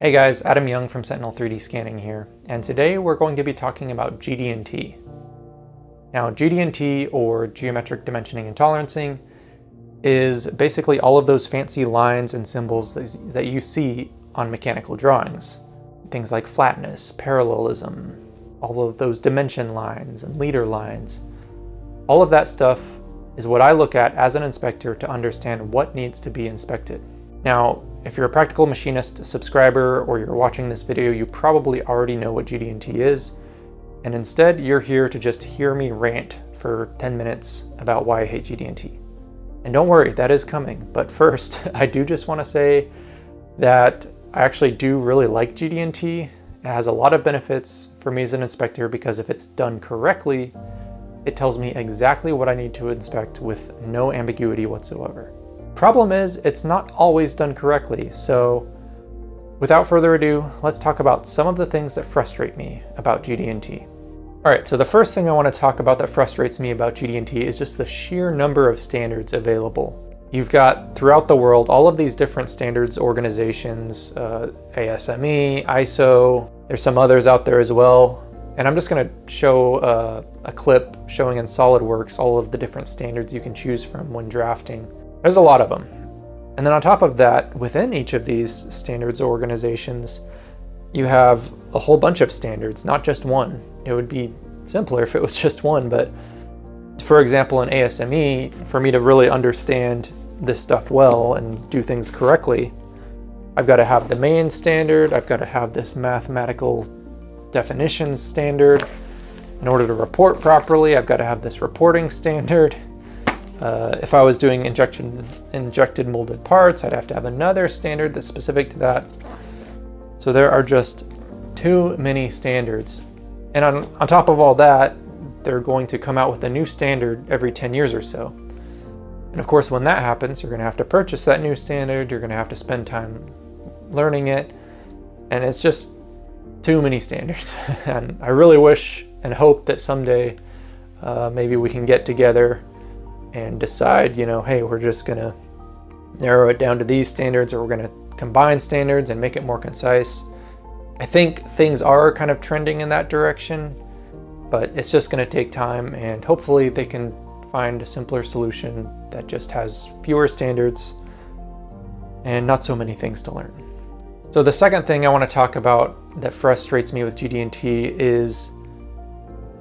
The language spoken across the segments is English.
Hey guys, Adam Young from Sentinel 3D Scanning here, and today we're going to be talking about GD&T. Now GD&T, or Geometric Dimensioning and Tolerancing, is basically all of those fancy lines and symbols that you see on mechanical drawings. Things like flatness, parallelism, all of those dimension lines and leader lines. All of that stuff is what I look at as an inspector to understand what needs to be inspected. Now, if you're a Practical Machinist subscriber or you're watching this video, you probably already know what GD&T is, and instead you're here to just hear me rant for 10 minutes about why I hate GD&T. And don't worry, that is coming, but first I do just want to say that I actually do really like GD&T. It has a lot of benefits for me as an inspector because if it's done correctly, it tells me exactly what I need to inspect with no ambiguity whatsoever. Problem is, it's not always done correctly, so without further ado, let's talk about some of the things that frustrate me about GD&T. Alright, so the first thing I want to talk about that frustrates me about GD&T is just the sheer number of standards available. You've got, throughout the world, all of these different standards organizations, ASME, ISO, there's some others out there as well, and I'm just going to show a clip showing in SolidWorks all of the different standards you can choose from when drafting. There's a lot of them. And then on top of that, within each of these standards organizations, you have a whole bunch of standards, not just one. It would be simpler if it was just one, but for example, in ASME, for me to really understand this stuff well and do things correctly, I've got to have the main standard, I've got to have this mathematical definitions standard. In order to report properly, I've got to have this reporting standard. If I was doing injected molded parts, I'd have to have another standard that's specific to that. So there are just too many standards. And on top of all that, they're going to come out with a new standard every 10 years or so. And of course, when that happens, you're going to have to purchase that new standard, you're going to have to spend time learning it, and it's just too many standards. And I really wish and hope that someday maybe we can get together and decide, you know, hey, we're just gonna narrow it down to these standards, or we're gonna combine standards and make it more concise. I think things are kind of trending in that direction, but it's just gonna take time, and hopefully they can find a simpler solution that just has fewer standards and not so many things to learn. So the second thing I wanna talk about that frustrates me with GD&T is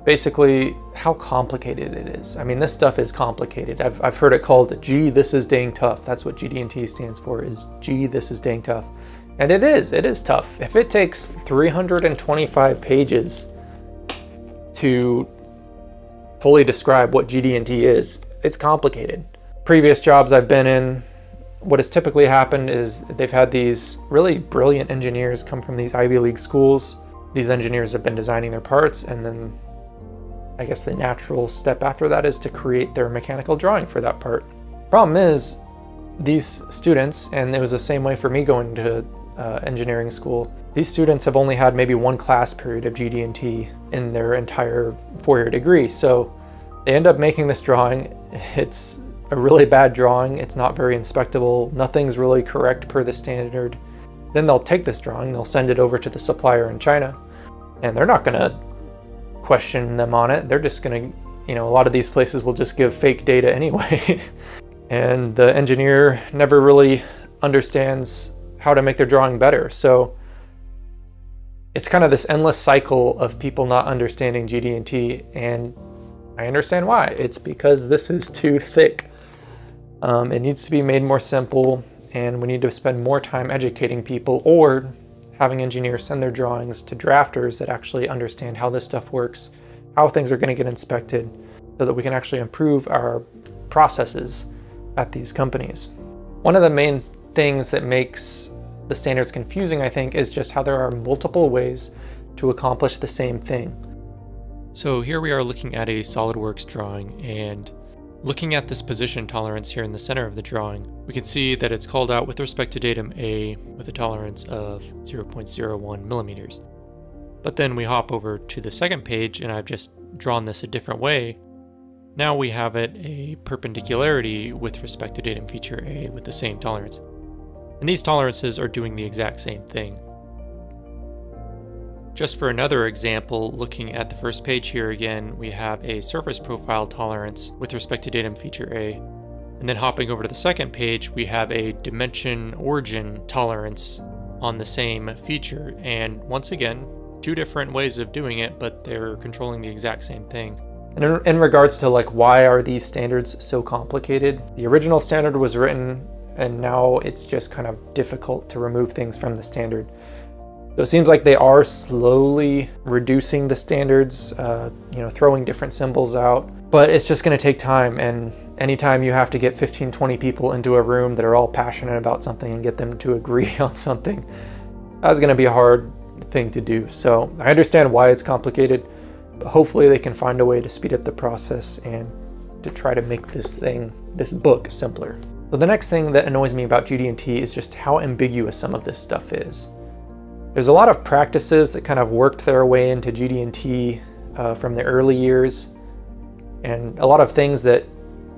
basically how complicated it is. I mean, this stuff is complicated. I've heard it called, gee, this is dang tough. That's what GD&T stands for, is gee, this is dang tough. And it is tough. If it takes 325 pages to fully describe what GD&T is, it's complicated. Previous jobs I've been in, what has typically happened is they've had these really brilliant engineers come from these Ivy League schools. These engineers have been designing their parts, and then I guess the natural step after that is to create their mechanical drawing for that part. Problem is, these students, and it was the same way for me going to engineering school, these students have only had maybe one class period of GD&T in their entire four-year degree. So they end up making this drawing. It's a really bad drawing. It's not very inspectable. Nothing's really correct per the standard. Then they'll take this drawing, they'll send it over to the supplier in China, and they're not gonna question them on it. They're just gonna, you know, a lot of these places will just give fake data anyway. And the engineer never really understands how to make their drawing better. So it's kind of this endless cycle of people not understanding GD&T, and I understand why. It's because this is too thick. It needs to be made more simple, and we need to spend more time educating people, or having engineers send their drawings to drafters that actually understand how this stuff works, how things are going to get inspected, so that we can actually improve our processes at these companies. One of the main things that makes the standards confusing, I think, is just how there are multiple ways to accomplish the same thing. So here we are looking at a SolidWorks drawing, and looking at this position tolerance here in the center of the drawing, we can see that it's called out with respect to datum A with a tolerance of 0.01 millimeters. But then we hop over to the second page, and I've just drawn this a different way. Now we have it a perpendicularity with respect to datum feature A with the same tolerance. And these tolerances are doing the exact same thing. Just for another example, looking at the first page here again, we have a surface profile tolerance with respect to datum feature A. And then hopping over to the second page, we have a dimension origin tolerance on the same feature. And once again, two different ways of doing it, but they're controlling the exact same thing. And in regards to like, why are these standards so complicated? The original standard was written and now it's just kind of difficult to remove things from the standard. So it seems like they are slowly reducing the standards, you know, throwing different symbols out, but it's just going to take time. And anytime you have to get 15, 20 people into a room that are all passionate about something and get them to agree on something, that's going to be a hard thing to do. So I understand why it's complicated, but hopefully they can find a way to speed up the process and to try to make this thing, this book, simpler. So the next thing that annoys me about GD&T is just how ambiguous some of this stuff is. There's a lot of practices that kind of worked their way into GD&T from the early years, and a lot of things that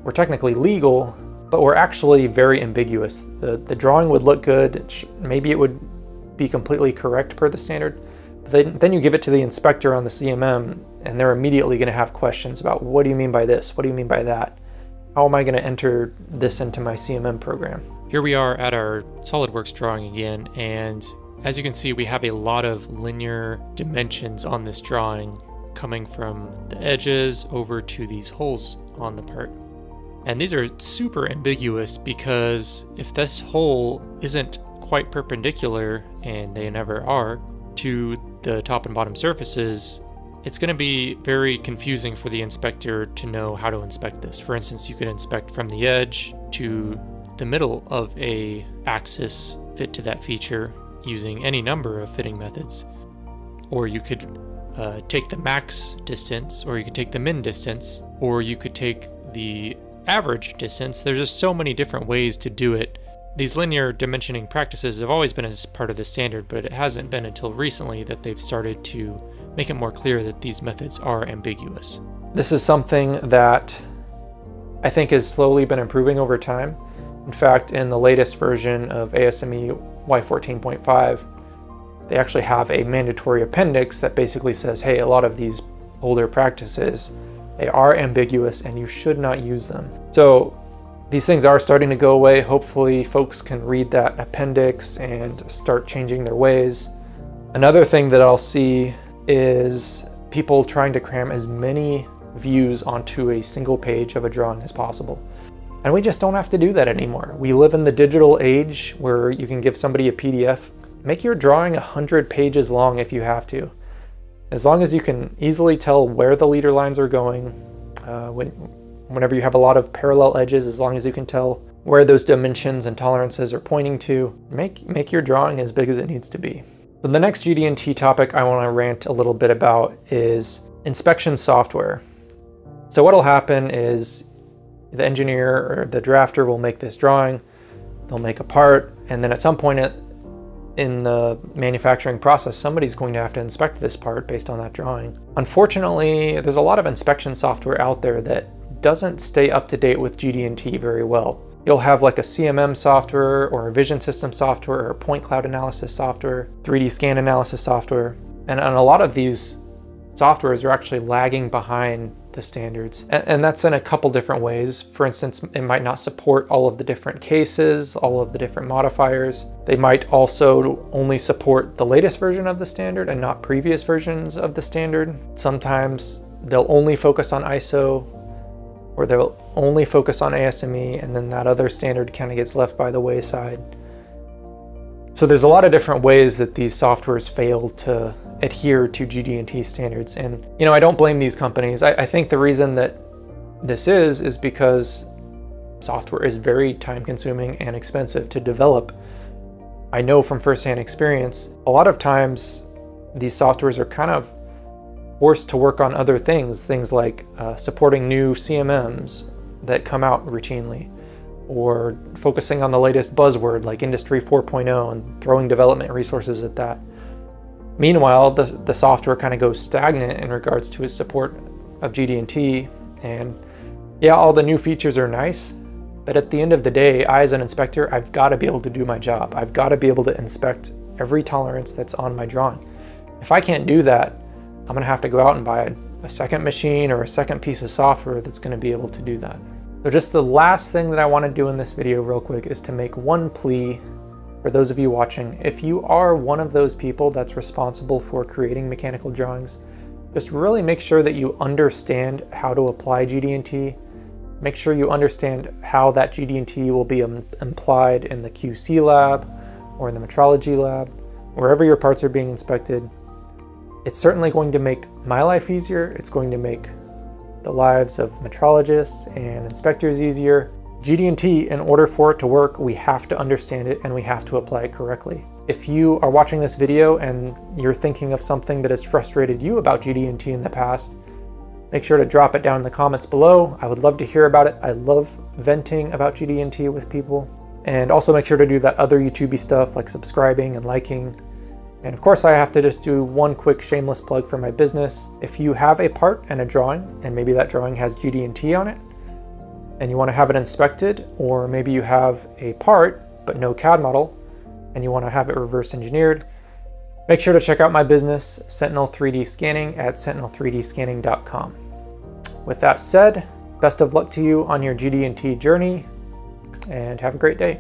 were technically legal, but were actually very ambiguous. The drawing would look good, maybe it would be completely correct per the standard, but then you give it to the inspector on the CMM, and they're immediately going to have questions about, what do you mean by this? What do you mean by that? How am I going to enter this into my CMM program? Here we are at our SolidWorks drawing again, and as you can see, we have a lot of linear dimensions on this drawing, coming from the edges over to these holes on the part. And these are super ambiguous, because if this hole isn't quite perpendicular, and they never are, to the top and bottom surfaces, it's going to be very confusing for the inspector to know how to inspect this. For instance, you could inspect from the edge to the middle of an axis fit to that feature, using any number of fitting methods, or you could take the max distance, or you could take the min distance, or you could take the average distance. There's just so many different ways to do it. These linear dimensioning practices have always been as part of the standard, but it hasn't been until recently that they've started to make it more clear that these methods are ambiguous. This is something that I think has slowly been improving over time. In fact, in the latest version of ASME Y14.5, they actually have a mandatory appendix that basically says, hey, a lot of these older practices, they are ambiguous and you should not use them. So these things are starting to go away. Hopefully folks can read that appendix and start changing their ways. Another thing that I'll see is people trying to cram as many views onto a single page of a drawing as possible. And we just don't have to do that anymore. We live in the digital age where you can give somebody a PDF. Make your drawing 100 pages long if you have to. As long as you can easily tell where the leader lines are going, whenever you have a lot of parallel edges, as long as you can tell where those dimensions and tolerances are pointing to, make your drawing as big as it needs to be. So the next GD&T topic I want to rant a little bit about is inspection software. So what'll happen is, the engineer or the drafter will make this drawing, they'll make a part, and then at some point in the manufacturing process, somebody's going to have to inspect this part based on that drawing. Unfortunately, there's a lot of inspection software out there that doesn't stay up to date with GD&T very well. You'll have like a CMM software, or a vision system software, or point cloud analysis software, 3D scan analysis software, and a lot of these softwares are actually lagging behind the standards. And that's in a couple different ways. For instance, it might not support all of the different cases, all of the different modifiers. They might also only support the latest version of the standard and not previous versions of the standard. Sometimes they'll only focus on ISO, or they'll only focus on ASME, and then that other standard kind of gets left by the wayside. So there's a lot of different ways that these softwares fail to adhere to GD&T standards. And, you know, I don't blame these companies. I think the reason that this is because software is very time consuming and expensive to develop. I know from firsthand experience, a lot of times these softwares are kind of forced to work on other things, like supporting new CMMs that come out routinely, or focusing on the latest buzzword like Industry 4.0 and throwing development resources at that. Meanwhile, the software kind of goes stagnant in regards to its support of GD&T. And yeah, all the new features are nice, but at the end of the day, I as an inspector, I've got to be able to do my job. I've got to be able to inspect every tolerance that's on my drawing. If I can't do that, I'm going to have to go out and buy a second machine or a second piece of software that's going to be able to do that. So just the last thing that I want to do in this video real quick is to make one plea for those of you watching. If you are one of those people that's responsible for creating mechanical drawings, just really make sure that you understand how to apply GD&T. Make sure you understand how that GD&T will be implied in the QC lab or in the metrology lab, wherever your parts are being inspected. It's certainly going to make my life easier. It's going to make the lives of metrologists and inspectors easier. GD&T, in order for it to work, we have to understand it and we have to apply it correctly. If you are watching this video and you're thinking of something that has frustrated you about GD&T in the past, make sure to drop it down in the comments below. I would love to hear about it. I love venting about GD&T with people. And also make sure to do that other YouTube-y stuff like subscribing and liking. And of course, I have to just do one quick shameless plug for my business. If you have a part and a drawing, and maybe that drawing has GD&T on it, and you want to have it inspected, or maybe you have a part but no CAD model and you want to have it reverse engineered, make sure to check out my business, Sentinel 3D Scanning, at sentinel3dscanning.com. With that said, best of luck to you on your GD&T journey, and have a great day.